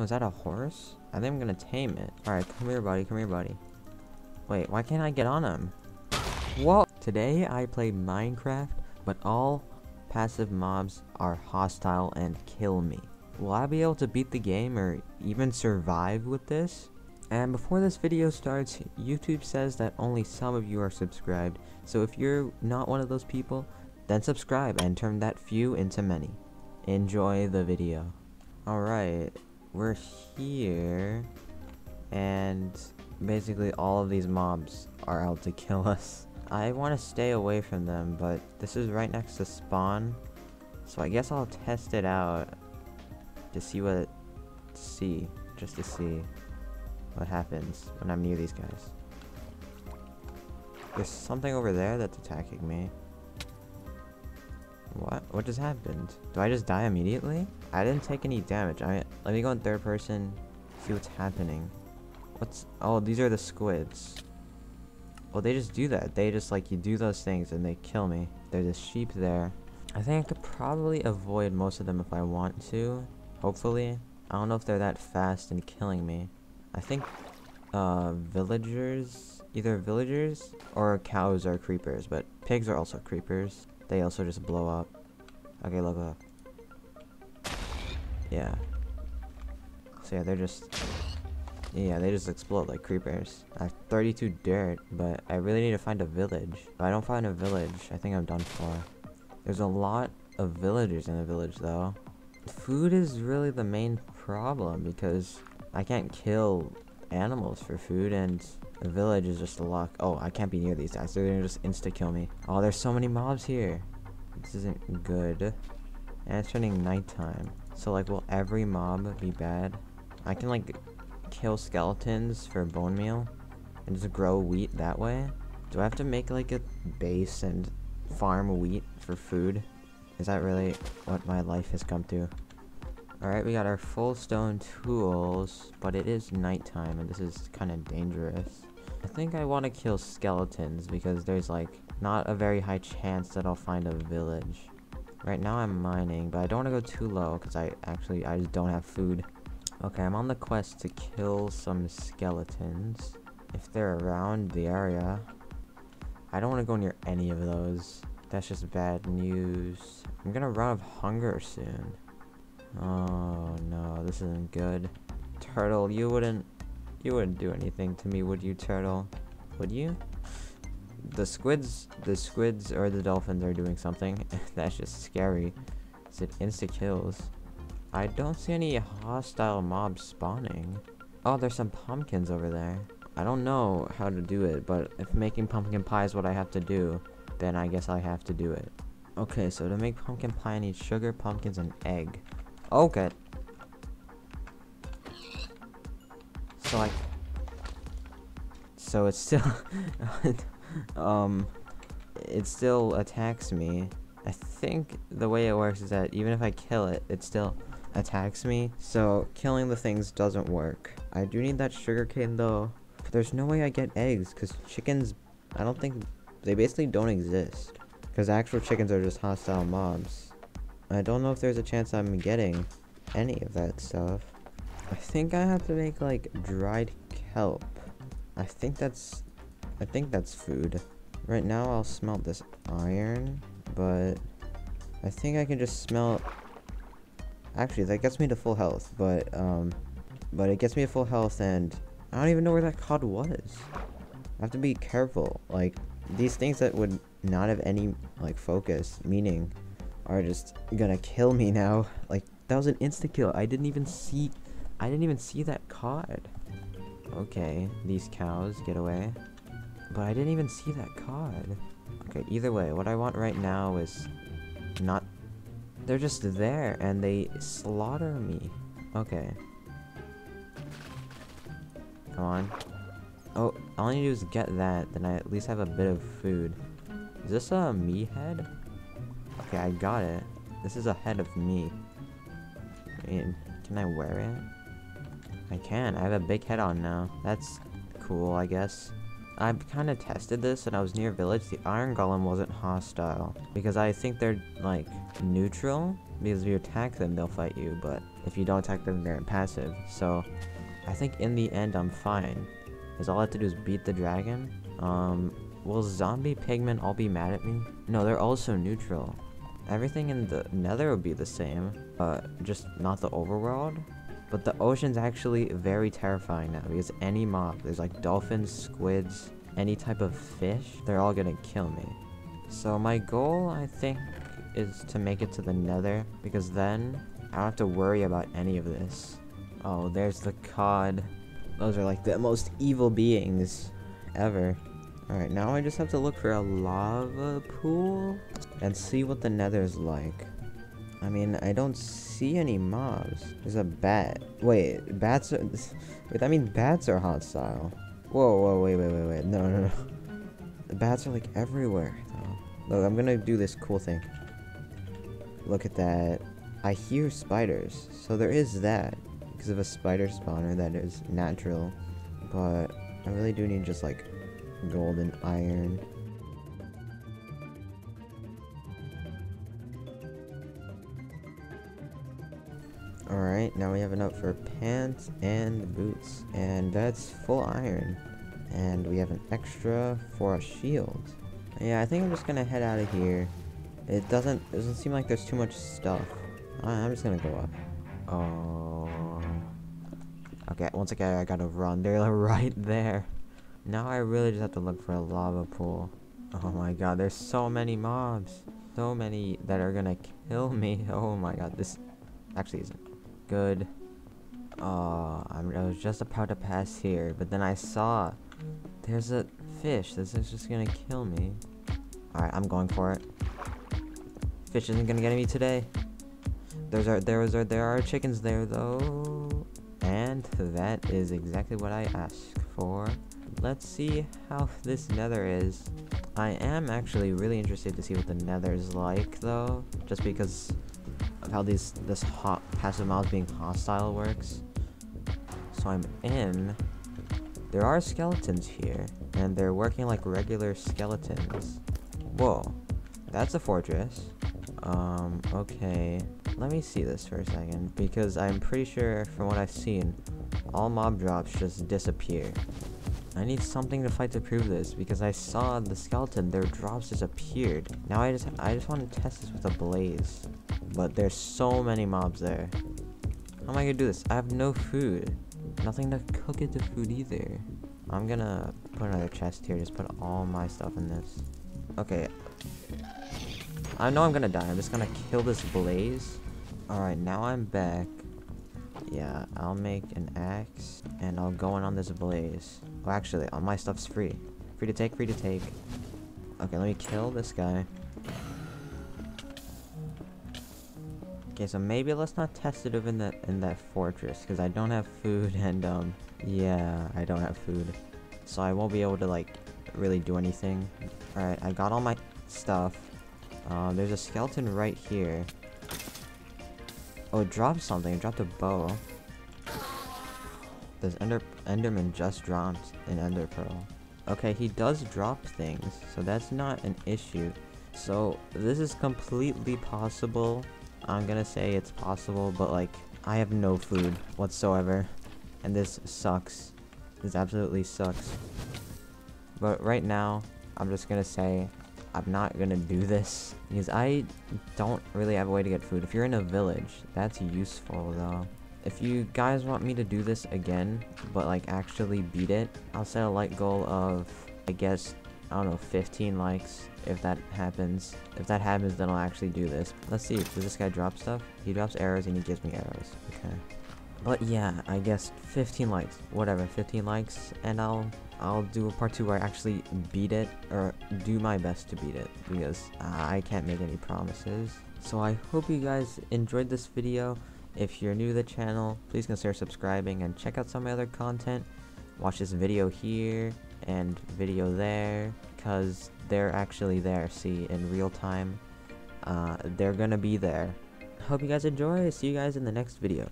Oh, is that a horse? I think I'm gonna tame it. Alright, come here, buddy. Come here, buddy. Wait, why can't I get on him? Whoa! Today, I played Minecraft, but all passive mobs are hostile and kill me. Will I be able to beat the game or even survive with this? And before this video starts, YouTube says that only some of you are subscribed, so if you're not one of those people, then subscribe and turn that few into many. Enjoy the video. Alright, we're here, and basically all of these mobs are out to kill us. I want to stay away from them, but this is right next to spawn, so I guess I'll test it out to see what just to see what happens when I'm near these guys. There's something over there that's attacking me. What just happened? Do I just die immediately? I didn't take any damage. Let me go in third person, see what's happening. Oh, these are the squids. Well, they just do that. They just, like, you do those things and they kill me. There's a sheep there. I think I could probably avoid most of them if I want to. Hopefully. I don't know if they're that fast in killing me. I think, either villagers or cows are creepers, but pigs are also creepers. They also just blow up. Okay, look up. Yeah. So yeah, they just explode like creepers. I have 32 dirt, but I really need to find a village. If I don't find a village, I think I'm done for. There's a lot of villagers in the village, though. Food is really the main problem, because I can't kill animals for food, and the village is just a lock. Oh, I can't be near these guys. They're gonna just insta-kill me. Oh, there's so many mobs here. This isn't good. And it's turning nighttime. So, like, will every mob be bad? I can, like, kill skeletons for bone meal and just grow wheat that way. Do I have to make, like, a base and farm wheat for food? Is that really what my life has come to? Alright, we got our full stone tools, but it is nighttime and this is kind of dangerous. I think I want to kill skeletons because there's, like, not a very high chance that I'll find a village. Right now I'm mining, but I don't want to go too low because I just don't have food. Okay, I'm on the quest to kill some skeletons. If they're around the area. I don't want to go near any of those. That's just bad news. I'm gonna run out of hunger soon. Oh no, this isn't good. Turtle, you wouldn't do anything to me, would you, turtle? Would you? The squids or the dolphins are doing something. That's just scary. Is it insta kills? I don't see any hostile mobs spawning. Oh, there's some pumpkins over there. I don't know how to do it, but if making pumpkin pie is what I have to do, then I guess I have to do it. Okay, so to make pumpkin pie I need sugar, pumpkins, and egg. Okay. So it's still it still attacks me. I think the way it works is that even if I kill it, it still attacks me. So killing the things doesn't work. I do need that sugar cane though. But there's no way I get eggs because chickens, I don't think they basically don't exist. Because actual chickens are just hostile mobs. I don't know if there's a chance I'm getting any of that stuff. I think I have to make, like, dried kelp. I think that's food. Right now I'll smelt this iron, but I think I can just smelt. Actually, that gets me to full health, but it gets me to full health, and I don't even know where that cod was. I have to be careful. Like, these things that would not have any, like, focus, meaning, are just gonna kill me now. Like, that was an insta kill. I didn't even see that cod. Okay, these cows get away, but I didn't even see that cod. Okay, either way, what I want right now is not. They're just there and they slaughter me. Okay, come on. Oh, all I need to do is get that, then I at least have a bit of food. Is this a me head? Okay, I got it. This is a head of me. I mean, can I wear it? I can. I have a big head on now. That's cool, I guess. I've kind of tested this, and I was near village. The iron golem wasn't hostile because I think they're, like, neutral. Because if you attack them, they'll fight you. But if you don't attack them, they're impassive. So I think in the end I'm fine, because all I have to do is beat the dragon. Will zombie pigmen all be mad at me? No, they're also neutral. Everything in the nether would be the same, just not the overworld. But the ocean's actually very terrifying now, because any mob, there's like dolphins, squids, any type of fish, they're all gonna kill me. So my goal, I think, is to make it to the nether, because then I don't have to worry about any of this. Oh, there's the cod. Those are like the most evil beings ever. Alright, now I just have to look for a lava pool and see what the nether is like. I mean, I don't see any mobs. There's a bat. Wait, bats are... Wait, that means bats are hostile. Whoa, whoa, wait. No. The bats are like everywhere, though. Look, I'm gonna do this cool thing. Look at that. I hear spiders. So there is that. Because of a spider spawner that is natural. But I really do need just like... gold and iron. Alright, now we have enough for pants and boots. And that's full iron. And we have an extra for a shield. Yeah, I think I'm just gonna head out of here. It doesn't seem like there's too much stuff. I'm just gonna go up. Oh. Okay, once again, I gotta run. They're right there. Now I really just have to look for a lava pool. Oh my god, there's so many mobs. So many that are gonna kill me. Oh my god, this actually isn't good. I was just about to pass here, but then I saw there's a fish. This is just gonna kill me. Alright, I'm going for it. Fish isn't gonna get me today. There are chickens there though. And that is exactly what I asked for. Let's see how this nether is. I am actually really interested to see what the nether is like though, just because of how this hot passive mobs being hostile works. So I'm in. There are skeletons here, and they're working like regular skeletons. Whoa, that's a fortress. Okay, let me see this for a second, because I'm pretty sure from what I've seen, all mob drops just disappear. I need something to fight to prove this, because I saw the skeleton, their drops disappeared. Now I just want to test this with a blaze. But there's so many mobs there. How am I gonna do this? I have no food. Nothing to cook it to food either. I'm gonna put another chest here, just put all my stuff in this. Okay. I know I'm gonna die, I'm just gonna kill this blaze. Alright, now I'm back. Yeah, I'll make an axe, and I'll go in on this blaze. Well, actually, all my stuff's free. Free to take. Okay, let me kill this guy. Okay, so maybe let's not test it in that fortress, because I don't have food, and, yeah, I don't have food. So I won't be able to, like, really do anything. Alright, I got all my stuff. There's a skeleton right here. Oh, it dropped something. It dropped a bow. This Enderman just dropped an Ender Pearl. Okay, he does drop things, so that's not an issue. So, this is completely possible. I'm gonna say it's possible, but like, I have no food whatsoever. And this sucks. This absolutely sucks. But right now, I'm just gonna say, I'm not gonna do this, because I don't really have a way to get food. If you're in a village, that's useful though. If you guys want me to do this again, but like actually beat it, I'll set a like goal of, I guess, I don't know, 15 likes. If that happens, then I'll actually do this. Let's see, does this guy drop stuff? He drops arrows and he gives me arrows, okay. But yeah, I guess 15 likes, whatever, 15 likes, and I'll do a part 2 where I actually beat it, or do my best to beat it, because I can't make any promises. So I hope you guys enjoyed this video. If you're new to the channel, please consider subscribing and check out some of my other content. Watch this video here, and video there, because they're actually there, see, in real time. They're gonna be there. Hope you guys enjoy, see you guys in the next video.